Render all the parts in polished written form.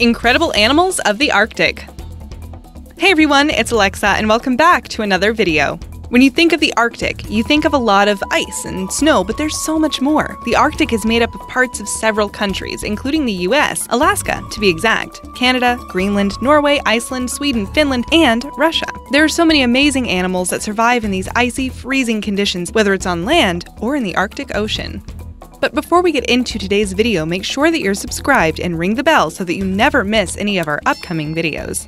Incredible Animals of the Arctic. Hey everyone, it's Alexa and welcome back to another video. When you think of the Arctic, you think of a lot of ice and snow, but there's so much more. The Arctic is made up of parts of several countries, including the US, Alaska to be exact, Canada, Greenland, Norway, Iceland, Sweden, Finland, and Russia. There are so many amazing animals that survive in these icy, freezing conditions, whether it's on land or in the Arctic Ocean. But before we get into today's video, make sure that you're subscribed and ring the bell so that you never miss any of our upcoming videos.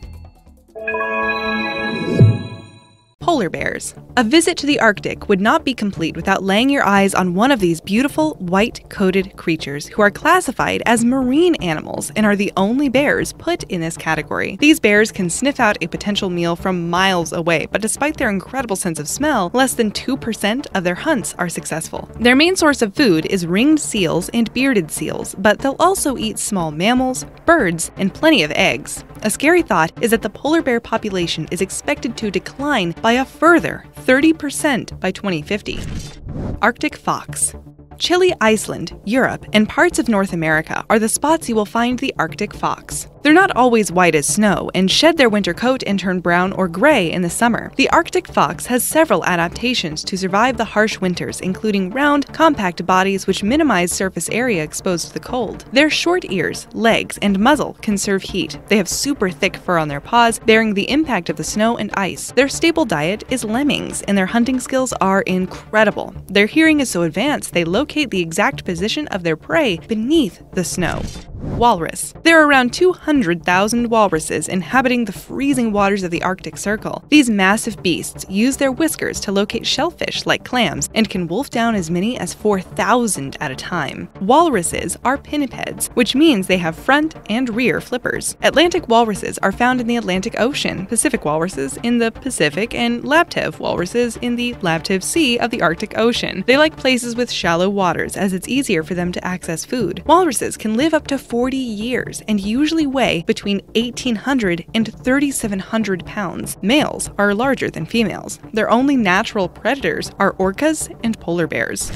Polar bears. A visit to the Arctic would not be complete without laying your eyes on one of these beautiful, white-coated creatures who are classified as marine animals and are the only bears put in this category. These bears can sniff out a potential meal from miles away, but despite their incredible sense of smell, less than 2% of their hunts are successful. Their main source of food is ringed seals and bearded seals, but they'll also eat small mammals, birds, and plenty of eggs. A scary thought is that the polar bear population is expected to decline by a further 30% by 2050. Arctic fox. Chile, Iceland, Europe, and parts of North America are the spots you will find the Arctic fox. They're not always white as snow and shed their winter coat and turn brown or gray in the summer. The Arctic fox has several adaptations to survive the harsh winters, including round, compact bodies which minimize surface area exposed to the cold. Their short ears, legs, and muzzle can conserve heat. They have super thick fur on their paws, bearing the impact of the snow and ice. Their staple diet is lemmings, and their hunting skills are incredible. Their hearing is so advanced they locate the exact position of their prey beneath the snow. Walrus. There are around 200,000 walruses inhabiting the freezing waters of the Arctic Circle. These massive beasts use their whiskers to locate shellfish like clams and can wolf down as many as 4,000 at a time. Walruses are pinnipeds, which means they have front and rear flippers. Atlantic walruses are found in the Atlantic Ocean, Pacific walruses in the Pacific, and Laptev walruses in the Laptev Sea of the Arctic Ocean. They like places with shallow waters as it's easier for them to access food. Walruses can live up to 40 years and usually weigh between 1,800 and 3,700 pounds. Males are larger than females. Their only natural predators are orcas and polar bears.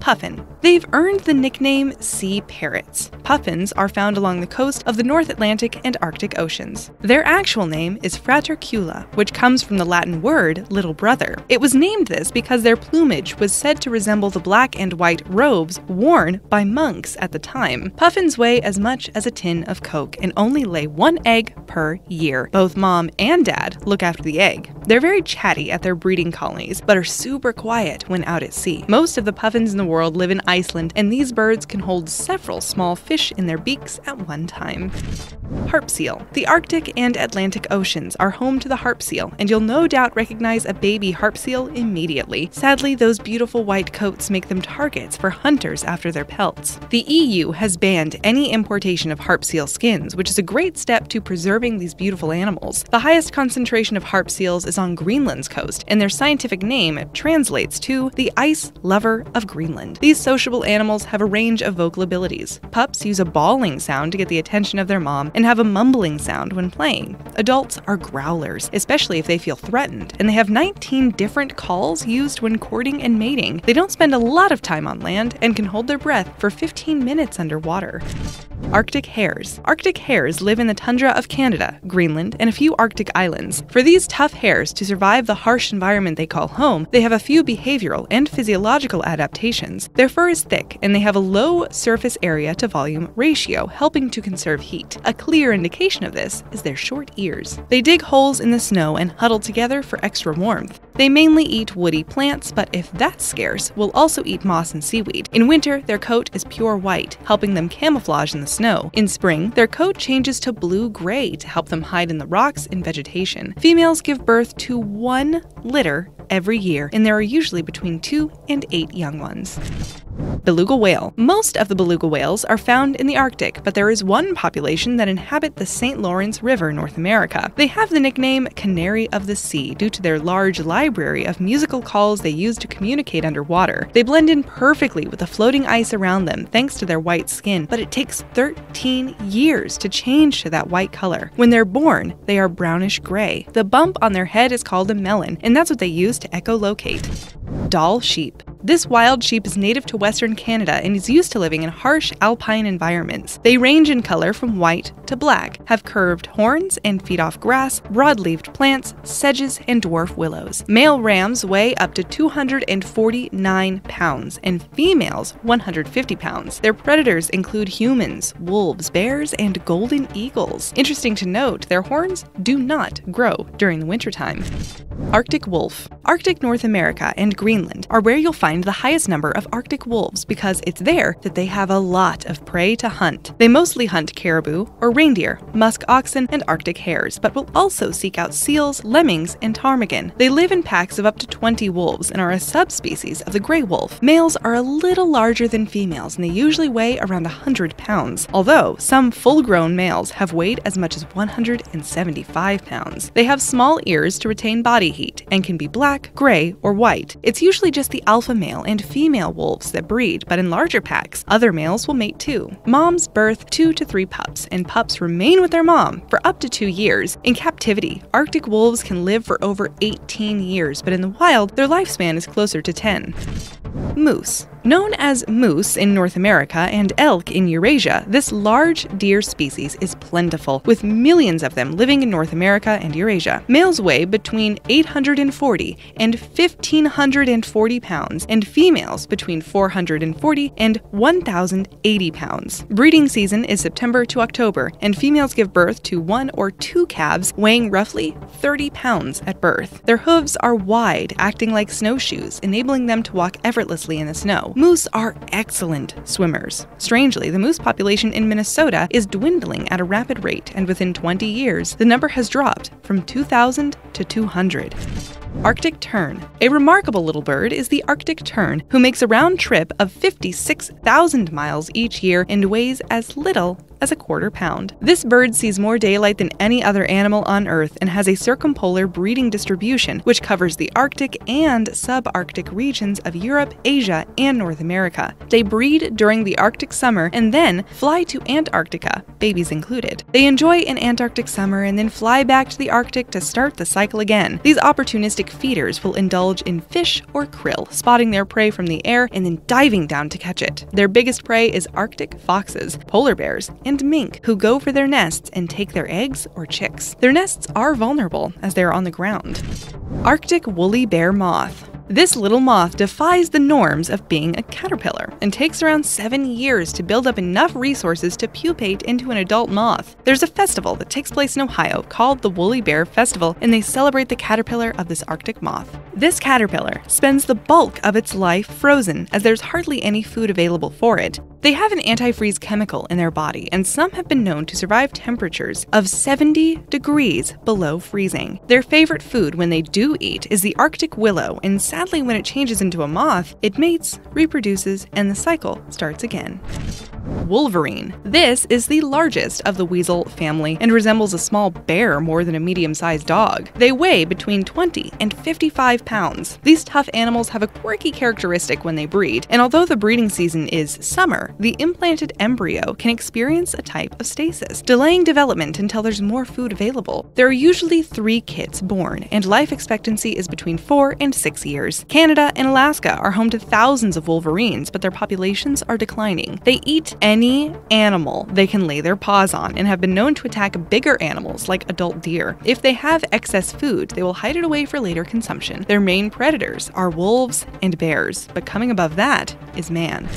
Puffin. They've earned the nickname sea parrots. Puffins are found along the coast of the North Atlantic and Arctic Oceans. Their actual name is Fratercula, which comes from the Latin word little brother. It was named this because their plumage was said to resemble the black and white robes worn by monks at the time. Puffins weigh as much as a tin of Coke and only lay one egg per year. Both mom and dad look after the egg. They're very chatty at their breeding colonies, but are super quiet when out at sea. Most of the puffins in the world live in Iceland, and these birds can hold several small fish in their beaks at one time. Harp seal. The Arctic and Atlantic Oceans are home to the harp seal, and you'll no doubt recognize a baby harp seal immediately. Sadly, those beautiful white coats make them targets for hunters after their pelts. The EU has banned any importation of harp seal skins, which is a great step to preserving these beautiful animals. The highest concentration of harp seals is on Greenland's coast, and their scientific name translates to the ice lover of Greenland. These sociable animals have a range of vocal abilities. Pups use a bawling sound to get the attention of their mom and have a mumbling sound when playing. Adults are growlers, especially if they feel threatened, and they have 19 different calls used when courting and mating. They don't spend a lot of time on land and can hold their breath for 15 minutes underwater. Arctic hares. Arctic hares live in the tundra of Canada, Greenland, and a few Arctic islands. For these tough hares to survive the harsh environment they call home, they have a few behavioral and physiological adaptations. Their fur is thick, and they have a low surface area to volume ratio, helping to conserve heat. A clear indication of this is their short ears. They dig holes in the snow and huddle together for extra warmth. They mainly eat woody plants, but if that's scarce, will also eat moss and seaweed. In winter, their coat is pure white, helping them camouflage in the snow. In spring, their coat changes to blue-gray to help them hide in the rocks and vegetation. Females give birth to one litter every year, and there are usually between 2 and 8 young ones. Beluga whale. Most of the beluga whales are found in the Arctic, but there is one population that inhabit the St. Lawrence River, North America. They have the nickname Canary of the Sea due to their large library of musical calls they use to communicate underwater. They blend in perfectly with the floating ice around them thanks to their white skin, but it takes 13 years to change to that white color. When they're born, they are brownish gray. The bump on their head is called a melon, and that's what they use to echolocate. Doll sheep. This wild sheep is native to Western Canada and is used to living in harsh alpine environments. They range in color from white to black, have curved horns, and feed off grass, broad-leaved plants, sedges, and dwarf willows. Male rams weigh up to 249 pounds and females 150 pounds. Their predators include humans, wolves, bears, and golden eagles. Interesting to note, their horns do not grow during the wintertime. Arctic wolf. Arctic North America and Greenland are where you'll find the highest number of Arctic wolves because it's there that they have a lot of prey to hunt. They mostly hunt caribou or reindeer, musk oxen, and Arctic hares, but will also seek out seals, lemmings, and ptarmigan. They live in packs of up to 20 wolves and are a subspecies of the gray wolf. Males are a little larger than females and they usually weigh around 100 pounds, although some full-grown males have weighed as much as 175 pounds. They have small ears to retain body heat and can be black, gray, or white. It's usually just the alpha male and female wolves that breed, but in larger packs, other males will mate too. Moms birth 2 to 3 pups, and pups remain with their mom for up to 2 years. In captivity, Arctic wolves can live for over 18 years, but in the wild, their lifespan is closer to 10. Moose. Known as moose in North America and elk in Eurasia, this large deer species is plentiful, with millions of them living in North America and Eurasia. Males weigh between 840 and 1,540 pounds, and females between 440 and 1,080 pounds. Breeding season is September to October, and females give birth to 1 or 2 calves weighing roughly 30 pounds at birth. Their hooves are wide, acting like snowshoes, enabling them to walk effortlessly in the snow. Moose are excellent swimmers. Strangely, the moose population in Minnesota is dwindling at a rapid rate, and within 20 years, the number has dropped from 2,000 to 200. Arctic tern. A remarkable little bird is the Arctic tern, who makes a round trip of 56,000 miles each year and weighs as little as a quarter pound. This bird sees more daylight than any other animal on Earth and has a circumpolar breeding distribution, which covers the Arctic and subarctic regions of Europe, Asia, and North America. They breed during the Arctic summer and then fly to Antarctica, babies included. They enjoy an Antarctic summer and then fly back to the Arctic to start the cycle again. These opportunistic feeders will indulge in fish or krill, spotting their prey from the air and then diving down to catch it. Their biggest prey is Arctic foxes, polar bears, and mink, who go for their nests and take their eggs or chicks. Their nests are vulnerable as they are on the ground. Arctic woolly bear moth. This little moth defies the norms of being a caterpillar and takes around 7 years to build up enough resources to pupate into an adult moth. There's a festival that takes place in Ohio called the Woolly Bear Festival, and they celebrate the caterpillar of this Arctic moth. This caterpillar spends the bulk of its life frozen, as there's hardly any food available for it. They have an antifreeze chemical in their body, and some have been known to survive temperatures of 70 degrees below freezing. Their favorite food when they do eat is the Arctic willow, and sadly, when it changes into a moth, it mates, reproduces, and the cycle starts again. Wolverine. This is the largest of the weasel family and resembles a small bear more than a medium-sized dog. They weigh between 20 and 55 pounds. These tough animals have a quirky characteristic when they breed, and although the breeding season is summer, the implanted embryo can experience a type of stasis, delaying development until there's more food available. There are usually 3 kits born, and life expectancy is between 4 and 6 years. Canada and Alaska are home to thousands of wolverines, but their populations are declining. They eat any animal they can lay their paws on and have been known to attack bigger animals like adult deer. If they have excess food, they will hide it away for later consumption. Their main predators are wolves and bears, but coming above that is man.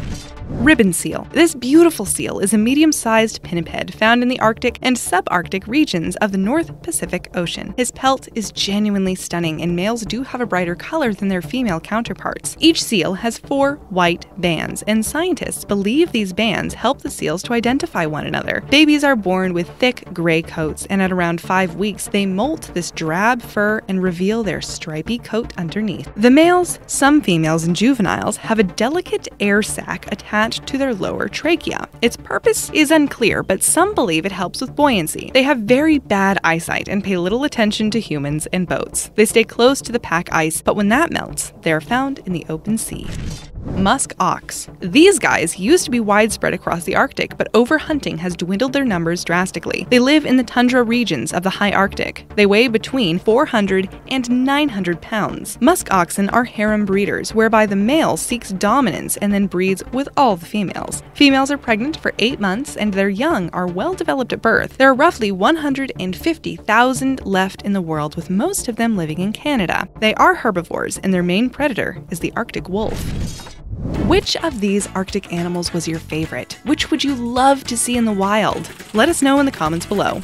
Ribbon seal. This beautiful seal is a medium-sized pinniped found in the Arctic and subarctic regions of the North Pacific Ocean. His pelt is genuinely stunning, and males do have a brighter color than their female counterparts. Each seal has 4 white bands, and scientists believe these bands help the seals to identify one another. Babies are born with thick gray coats, and at around 5 weeks, they molt this drab fur and reveal their stripy coat underneath. The males, some females, and juveniles have a delicate air sac attached to their lower trachea. Its purpose is unclear, but some believe it helps with buoyancy. They have very bad eyesight and pay little attention to humans and boats. They stay close to the pack ice, but when that melts, they are found in the open sea. Musk ox. These guys used to be widespread across the Arctic, but overhunting has dwindled their numbers drastically. They live in the tundra regions of the high Arctic. They weigh between 400 and 900 pounds. Musk oxen are harem breeders, whereby the male seeks dominance and then breeds with all the females. Females are pregnant for 8 months, and their young are well developed at birth. There are roughly 150,000 left in the world, with most of them living in Canada. They are herbivores, and their main predator is the Arctic wolf. Which of these Arctic animals was your favorite? Which would you love to see in the wild? Let us know in the comments below.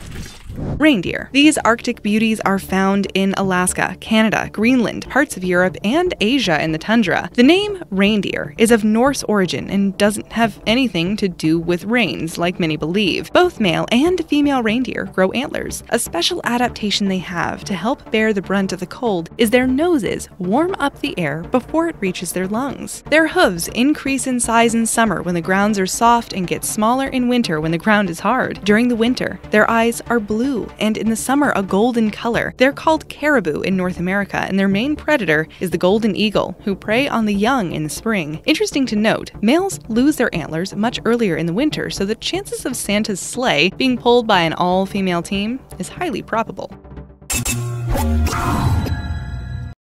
Reindeer. These Arctic beauties are found in Alaska, Canada, Greenland, parts of Europe, and Asia in the tundra. The name reindeer is of Norse origin and doesn't have anything to do with rains, like many believe. Both male and female reindeer grow antlers. A special adaptation they have to help bear the brunt of the cold is their noses warm up the air before it reaches their lungs. Their hooves increase in size in summer when the grounds are soft and get smaller in winter when the ground is hard. During the winter, their eyes are blue, and in the summer a golden color. They're called caribou in North America, and their main predator is the golden eagle, who prey on the young in the spring. Interesting to note, males lose their antlers much earlier in the winter, so the chances of Santa's sleigh being pulled by an all-female team is highly probable.